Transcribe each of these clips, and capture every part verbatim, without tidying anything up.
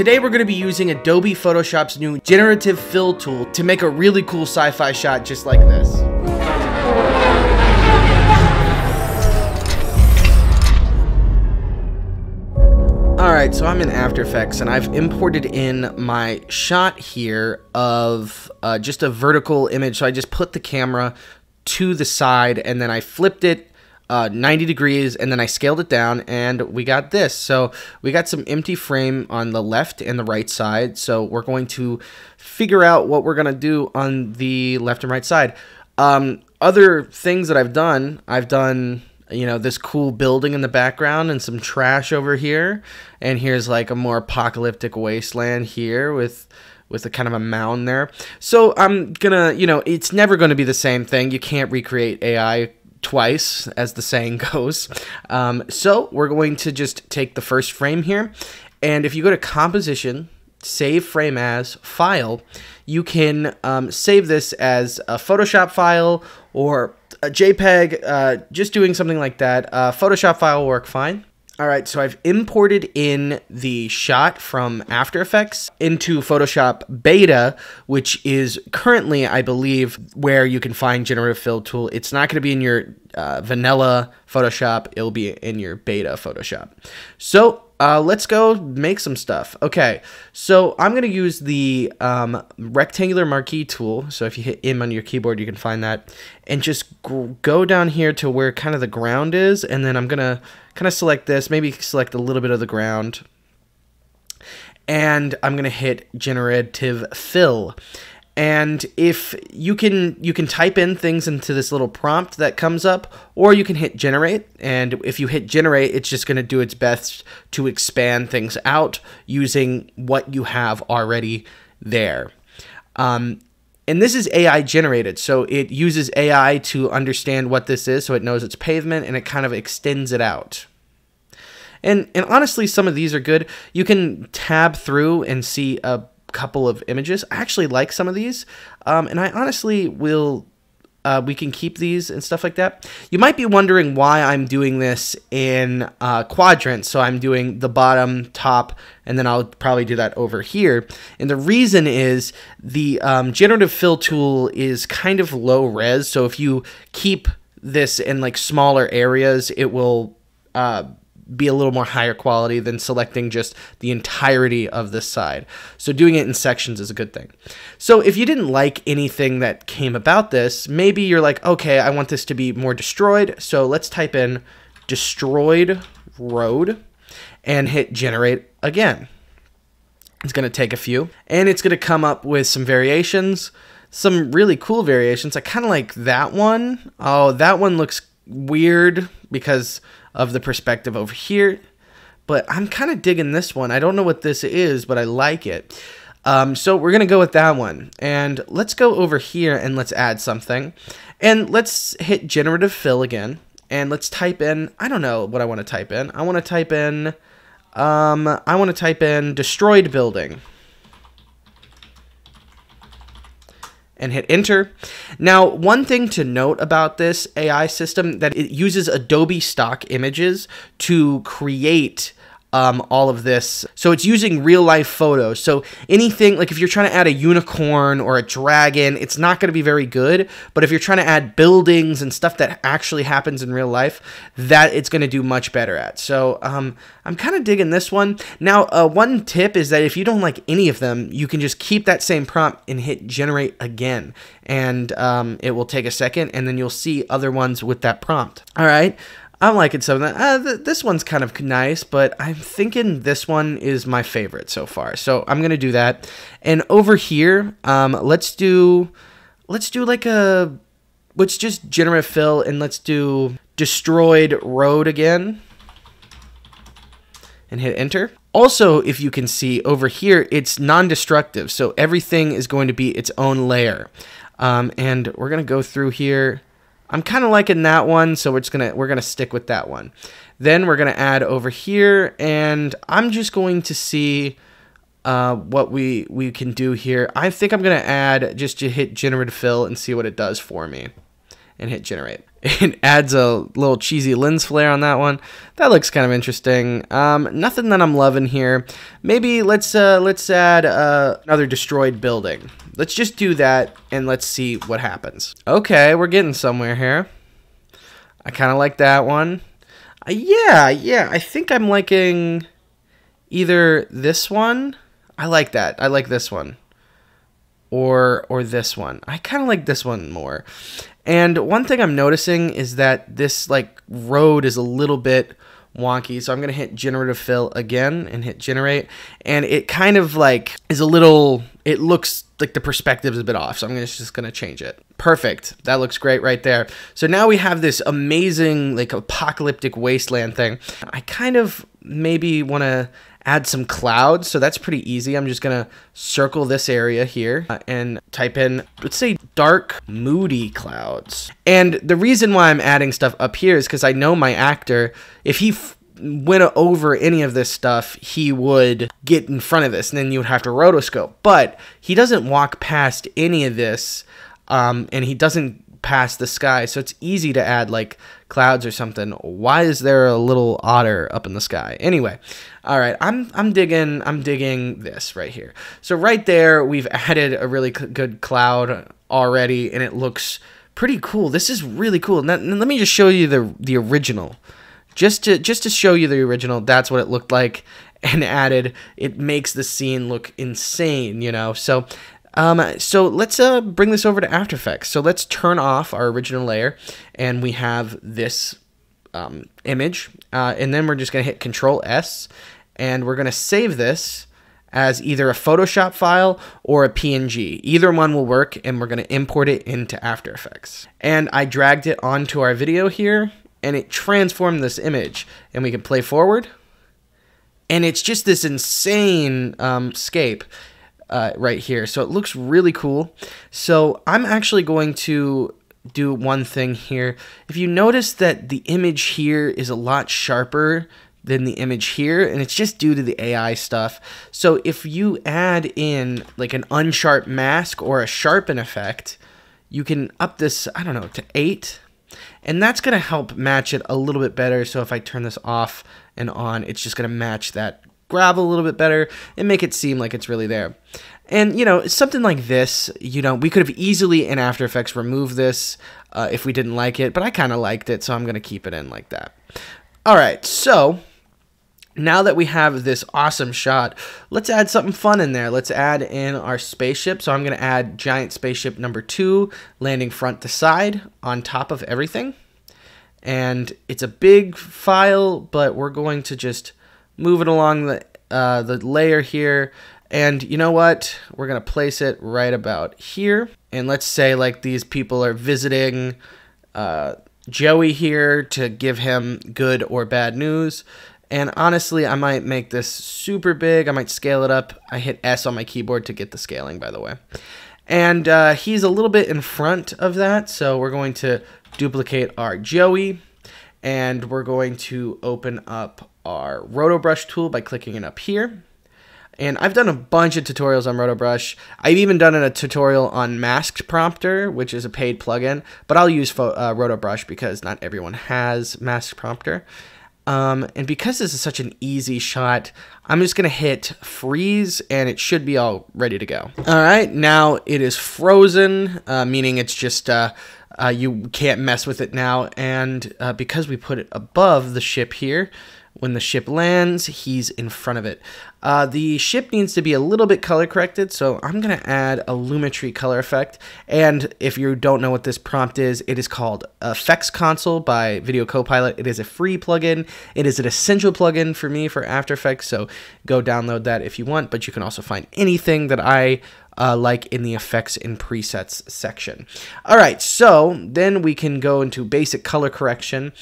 Today we're going to be using Adobe Photoshop's new Generative Fill tool to make a really cool sci-fi shot just like this. Alright, so I'm in After Effects and I've imported in my shot here of uh, just a vertical image. So I just put the camera to the side and then I flipped it Uh, ninety degrees, and then I scaled it down and we got this. So we got some empty frame on the left and the right side, so we're going to figure out what we're gonna do on the left and right side. Um, other things that I've done, I've done you know this cool building in the background and some trash over here, and here's like a more apocalyptic wasteland here with with a kind of a mound there. So I'm gonna, you know it's never gonna be the same thing. You can't recreate A I twice, as the saying goes. Um, so we're going to just take the first frame here, and if you go to composition, save frame as file, you can um, save this as a Photoshop file or a JPEG, uh, just doing something like that. Uh, Photoshop file will work fine. All right, so I've imported in the shot from After Effects into Photoshop Beta, which is currently, I believe, where you can find Generative Fill tool. It's not going to be in your uh, vanilla Photoshop. It'll be in your beta Photoshop. So uh, let's go make some stuff. Okay, so I'm going to use the um, rectangular marquee tool. So if you hit M on your keyboard, you can find that. And just go down here to where kind of the ground is, and then I'm going to kind of select this, maybe select a little bit of the ground, and I'm gonna hit Generative Fill. And if you can you can type in things into this little prompt that comes up, or you can hit generate, and if you hit generate, it's just gonna do its best to expand things out using what you have already there. Um, And this is A I generated, so it uses A I to understand what this is, so it knows it's pavement, and it kind of extends it out. And, and honestly, some of these are good. You can tab through and see a couple of images. I actually like some of these, um, and I honestly will... Uh, we can keep these and stuff like that. You might be wondering why I'm doing this in uh, quadrants. So I'm doing the bottom, top, and then I'll probably do that over here. And the reason is the um, Generative Fill tool is kind of low res. So if you keep this in like smaller areas, it will uh, be a little more higher quality than selecting just the entirety of this side. So doing it in sections is a good thing. So if you didn't like anything that came about this, maybe you're like, okay, I want this to be more destroyed. So let's type in destroyed road and hit generate again. It's going to take a few, and it's going to come up with some variations, some really cool variations. I kind of like that one. Oh, that one looks weird because of the perspective over here, but I'm kind of digging this one. I don't know what this is, but I like it. Um, so we're gonna go with that one, and let's go over here and let's add something, and let's hit Generative Fill again, and let's type in, I don't know what I want to type in. I want to type in um, I want to type in destroyed building and hit enter. Now, one thing to note about this A I system, that it uses Adobe Stock images to create um, all of this. So it's using real life photos. So anything, like if you're trying to add a unicorn or a dragon, it's not gonna be very good. But if you're trying to add buildings and stuff that actually happens in real life, that it's gonna do much better at. So um, I'm kind of digging this one. Now, uh, one tip is that if you don't like any of them, you can just keep that same prompt and hit generate again. And um, it will take a second, and then you'll see other ones with that prompt. All right. I'm liking some of that. Uh, th this one's kind of nice, but I'm thinking this one is my favorite so far. So I'm gonna do that. And over here, um, let's do, let's do like a, let's just Generative Fill, and let's do destroyed road again, and hit enter. Also, if you can see over here, it's non-destructive, so everything is going to be its own layer. Um, and we're gonna go through here. I'm kind of liking that one, so we're just gonna we're gonna stick with that one. Then we're gonna add over here, and I'm just going to see uh, what we we can do here. I think I'm gonna add just to hit Generative Fill and see what it does for me, and hit generate. It adds a little cheesy lens flare on that one. That looks kind of interesting. Um, nothing that I'm loving here. Maybe let's uh, let's add uh, another destroyed building. Let's just do that and let's see what happens. Okay, we're getting somewhere here. I kind of like that one. Uh, yeah, yeah. I think I'm liking either this one. I like that. I like this one. Or or this one. I kind of like this one more. And one thing I'm noticing is that this like road is a little bit wonky. So I'm gonna hit Generative Fill again and hit Generate, and it kind of like is a little. It looks like the perspective is a bit off. So I'm gonna, just gonna change it. Perfect. That looks great right there. So now we have this amazing like apocalyptic wasteland thing. I kind of maybe want to add some clouds, so that's pretty easy. I'm just gonna circle this area here uh, and type in, let's say, dark moody clouds. And the reason why I'm adding stuff up here is because I know my actor, if he f went over any of this stuff, he would get in front of this and then you would have to rotoscope, but he doesn't walk past any of this um, and he doesn't past the sky, so it's easy to add like clouds or something. Why is there a little otter up in the sky? Anyway, all right, I'm I'm digging I'm digging this right here. So right there, we've added a really good cloud already, and it looks pretty cool. This is really cool. Now, let me just show you the the original, just to just to show you the original. That's what it looked like, and added. It makes the scene look insane, you know. So. Um, so let's uh, bring this over to After Effects. So let's turn off our original layer, and we have this um, image, uh, and then we're just going to hit Control S, and we're going to save this as either a Photoshop file or a P N G. Either one will work, and we're going to import it into After Effects. And I dragged it onto our video here, and it transformed this image, and we can play forward, and it's just this insane um, scape. Uh, right here. So it looks really cool. So I'm actually going to do one thing here. If you notice that the image here is a lot sharper than the image here, and it's just due to the A I stuff. So if you add in like an unsharp mask or a sharpen effect, you can up this, I don't know, to eight. And that's going to help match it a little bit better. So if I turn this off and on, it's just going to match that gravel a little bit better and make it seem like it's really there. And you know, something like this, you know, we could have easily in After Effects removed this uh, if we didn't like it, but I kind of liked it, so I'm going to keep it in like that. All right, so now that we have this awesome shot, let's add something fun in there. Let's add in our spaceship. So I'm going to add giant spaceship number two, landing front to side on top of everything. And it's a big file, but we're going to just move it along the, uh, the layer here. And you know what? We're gonna place it right about here. And let's say like these people are visiting uh, Joey here to give him good or bad news. And honestly, I might make this super big. I might scale it up. I hit S on my keyboard to get the scaling, by the way. And uh, he's a little bit in front of that. So we're going to duplicate our Joey, and we're going to open up our Rotobrush tool by clicking it up here. And I've done a bunch of tutorials on Rotobrush. I've even done a tutorial on Masked Prompter, which is a paid plugin, but I'll use uh, Rotobrush because not everyone has Masked Prompter. Um, and because this is such an easy shot, I'm just gonna hit freeze, and it should be all ready to go. All right, now it is frozen, uh, meaning it's just uh, uh, you can't mess with it now. And uh, because we put it above the ship here, when the ship lands, he's in front of it. Uh, the ship needs to be a little bit color corrected, so I'm going to add a Lumetri color effect. And if you don't know what this prompt is, it is called Effects Console by Video Copilot. It is a free plugin. It is an essential plugin for me for After Effects, so go download that if you want. But you can also find anything that I uh, like in the Effects and Presets section. All right, so then we can go into basic color correction.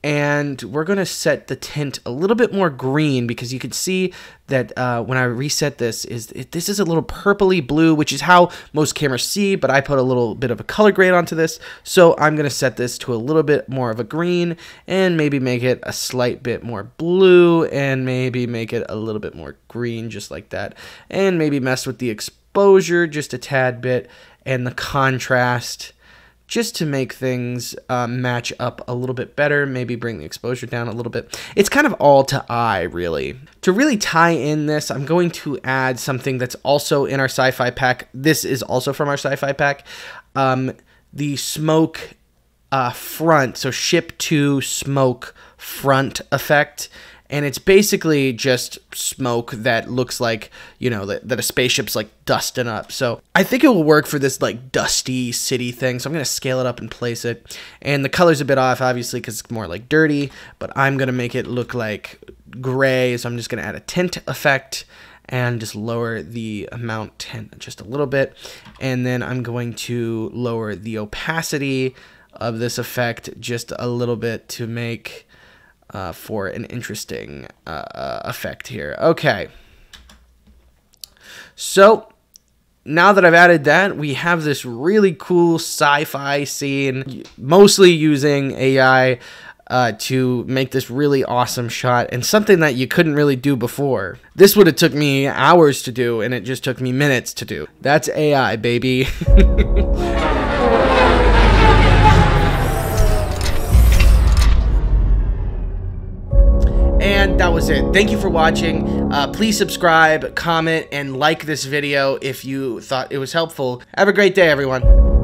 And we're going to set the tint a little bit more green, because you can see that uh, when I reset this, is it, this is a little purpley blue, which is how most cameras see, but I put a little bit of a color grade onto this. So I'm going to set this to a little bit more of a green, and maybe make it a slight bit more blue, and maybe make it a little bit more green, just like that. And maybe mess with the exposure just a tad bit, and the contrast just to make things uh, match up a little bit better, maybe bring the exposure down a little bit. It's kind of all to eye, really. To really tie in this, I'm going to add something that's also in our sci-fi pack. This is also from our sci-fi pack. Um, the smoke uh, front, so ship to smoke front effect. And it's basically just smoke that looks like, you know, that, that a spaceship's like dusting up. So I think it will work for this like dusty city thing. So I'm going to scale it up and place it. And the color's a bit off, obviously, because it's more like dirty. But I'm going to make it look like gray. So I'm just going to add a tint effect and just lower the amount tint just a little bit. And then I'm going to lower the opacity of this effect just a little bit to make... Uh, for an interesting uh, effect here. Okay. So now that I've added that, we have this really cool sci-fi scene, mostly using A I uh, to make this really awesome shot and something that you couldn't really do before. This would have took me hours to do, and it just took me minutes to do. That's A I, baby. And that was it. Thank you for watching. Uh, please subscribe, comment, and like this video if you thought it was helpful. Have a great day, everyone.